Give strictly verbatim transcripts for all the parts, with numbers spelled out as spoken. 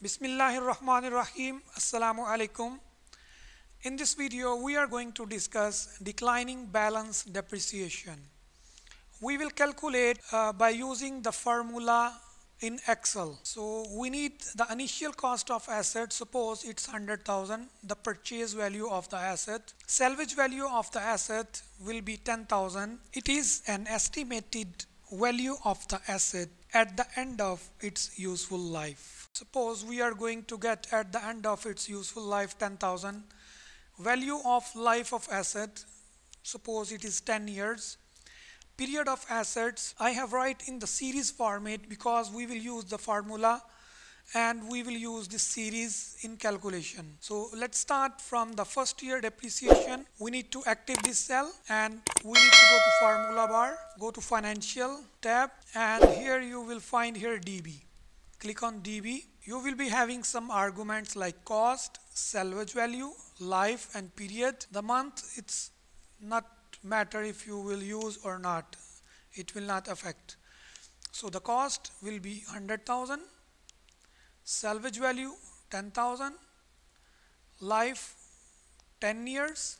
Bismillahir Rahmanir Rahim. Assalamu Alaikum. In this video we are going to discuss declining balance depreciation. We will calculate uh, by using the formula in Excel. So we need the initial cost of asset. Suppose it's one hundred thousand, the purchase value of the asset. Salvage value of the asset will be ten thousand. It is an estimated value of the asset at the end of its useful life. Suppose we are going to get at the end of its useful life ten thousand. Value of life of asset, suppose it is ten years. Period of assets, I have written in the series format because we will use the formula and we will use this series in calculation. So let's start from the first year depreciation. We need to active this cell and we need to go to formula bar, go to financial tab, and here you will find here D B. Click on D B. You will be having some arguments like cost, salvage value, life and period. The month, it's not matter if you will use or not, it will not affect. So the cost will be one hundred thousand, salvage value ten thousand, life ten years,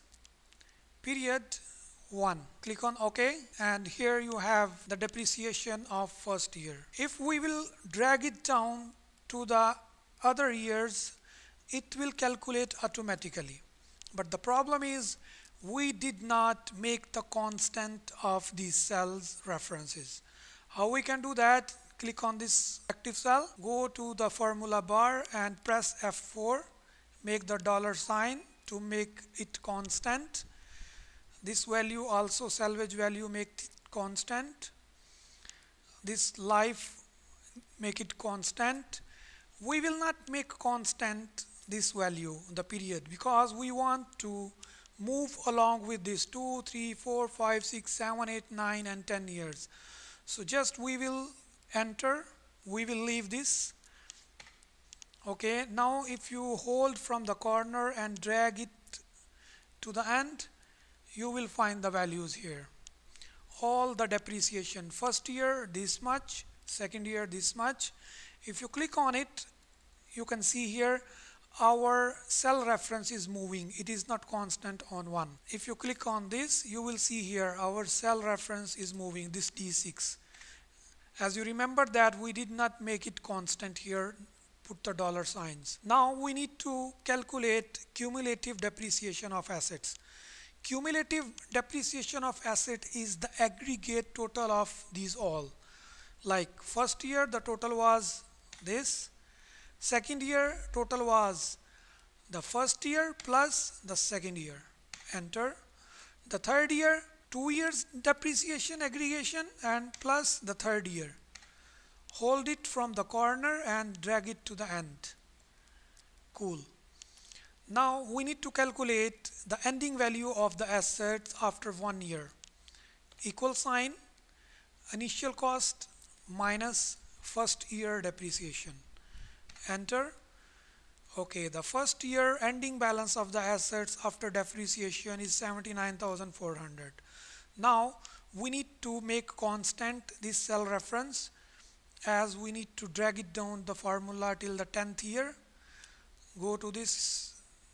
period one. Click on OK, and here you have the depreciation of first year. If we will drag it down to the other years, it will calculate automatically, but the problem is we did not make the constant of these cells references. How we can do that? Click on this active cell, go to the formula bar and press F four, make the dollar sign to make it constant. This value also, salvage value, make it constant. This life, make it constant. We will not make constant this value, the period, because we want to move along with this two, three, four, five, six, seven, eight, nine and ten years. So just we will enter, we will leave this. Okay, now if you hold from the corner and drag it to the end, you will find the values here. All the depreciation, first year this much, second year this much. If you click on it, you can see here our cell reference is moving, it is not constant on one. If you click on this, you will see here our cell reference is moving, this D six. As you remember that we did not make it constant here, put the dollar signs. Now we need to calculate cumulative depreciation of assets. Cumulative depreciation of asset is the aggregate total of these all. Like first year the total was this. Second year total was the first year plus the second year. Enter. The third year, two years depreciation aggregation and plus the third year. Hold it from the corner and drag it to the end. Cool. Now we need to calculate the ending value of the assets after one year. Equal sign, initial cost minus first year depreciation. Enter. Okay, the first year ending balance of the assets after depreciation is seventy-nine thousand four hundred. Now we need to make constant this cell reference, as we need to drag it down the formula till the tenth year. Go to this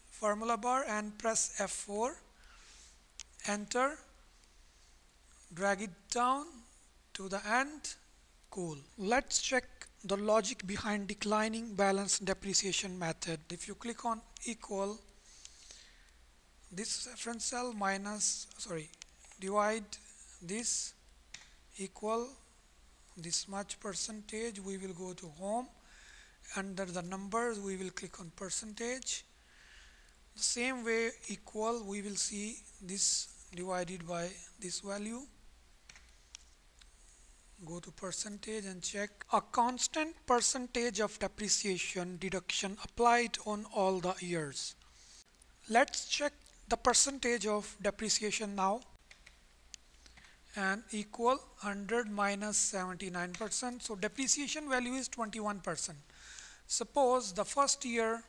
formula bar and press F four, enter, drag it down to the end. Cool. Let's check the logic behind declining balance depreciation method. If you click on equal, this reference cell minus, sorry, divide this, equal this much percentage, we will go to home, under the numbers we will click on percentage. The same way equal, we will see this divided by this value. Go to percentage and check. A constant percentage of depreciation deduction applied on all the years. Let's check the percentage of depreciation now. And equal one hundred minus seventy-nine percent. So depreciation value is twenty-one percent. Suppose the first year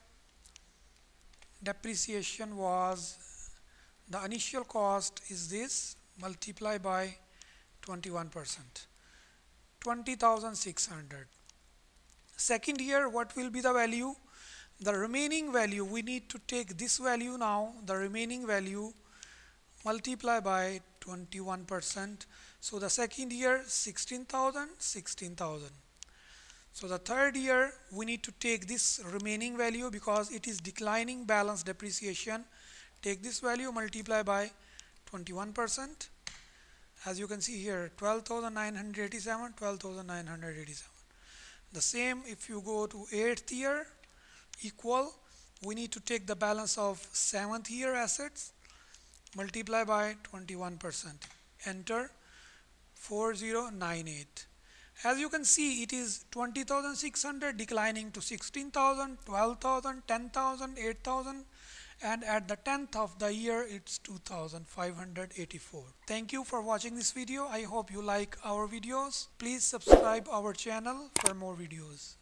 depreciation was, the initial cost is this, multiply by twenty-one percent. twenty thousand six hundred. Second here, what will be the value? The remaining value, we need to take this value now, the remaining value, multiply by twenty-one percent. So the second year sixteen thousand, sixteen thousand. So the third year we need to take this remaining value because it is declining balance depreciation. Take this value, multiply by twenty-one percent. As you can see here, twelve thousand nine hundred eighty-seven, twelve thousand nine hundred eighty-seven. The same if you go to eighth year, equal, we need to take the balance of seventh year assets, multiply by twenty-one percent, enter four thousand ninety-eight. As you can see, it is twenty thousand six hundred declining to sixteen thousand, twelve thousand, ten thousand, eight thousand, and at the tenth of the year it's two thousand five hundred eighty-four. Thank you for watching this video. I hope you like our videos. Please subscribe our channel for more videos.